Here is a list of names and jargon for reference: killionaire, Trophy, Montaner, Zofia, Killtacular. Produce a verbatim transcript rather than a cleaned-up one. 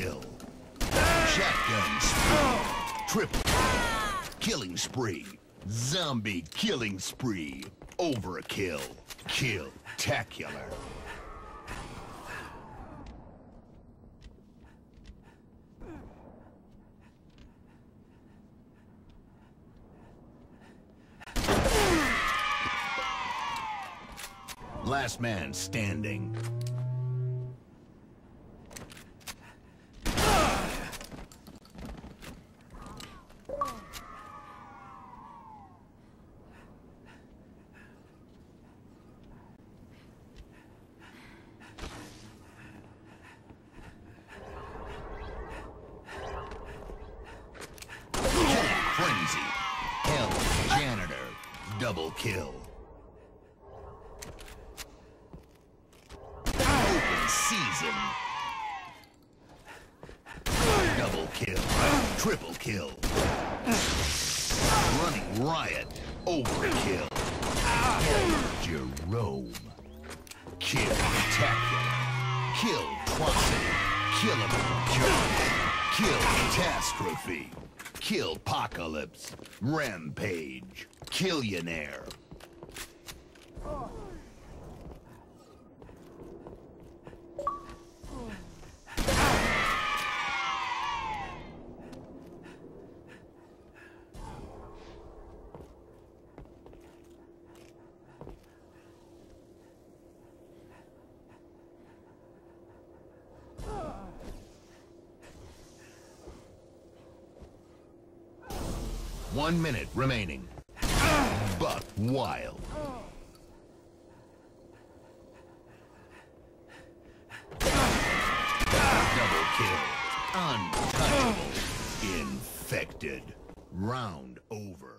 kill. Shotgun spree. Triple killing spree. Zombie killing spree. Overkill. Killtacular. Last man standing. Frenzy. Hell janitor. Double kill. Open season. Double kill. Triple kill. Running riot. Overkill. Jerome. Killtacular. Kill Quantity. Killable Jerome. Kill catastrophe. Kill apocalypse, rampage, killionaire. One minute remaining. Buck wild. Double kill. Untouchable. Infected. Round over.